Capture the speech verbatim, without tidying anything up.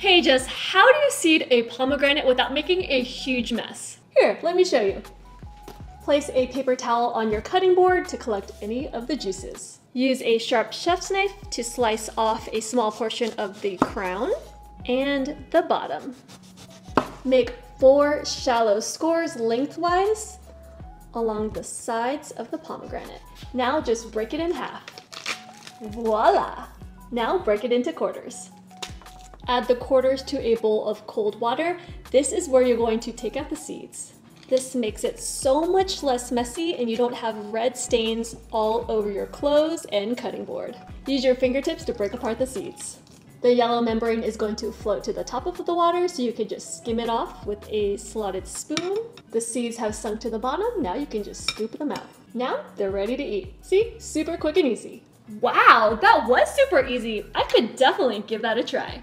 Hey Jess, how do you seed a pomegranate without making a huge mess? Here, let me show you. Place a paper towel on your cutting board to collect any of the juices. Use a sharp chef's knife to slice off a small portion of the crown and the bottom. Make four shallow scores lengthwise along the sides of the pomegranate. Now just break it in half. Voila! Now break it into quarters. Add the quarters to a bowl of cold water. This is where you're going to take out the seeds. This makes it so much less messy and you don't have red stains all over your clothes and cutting board. Use your fingertips to break apart the seeds. The yellow membrane is going to float to the top of the water, so you can just skim it off with a slotted spoon. The seeds have sunk to the bottom. Now you can just scoop them out. Now they're ready to eat. See? Super quick and easy. Wow, that was super easy. I could definitely give that a try.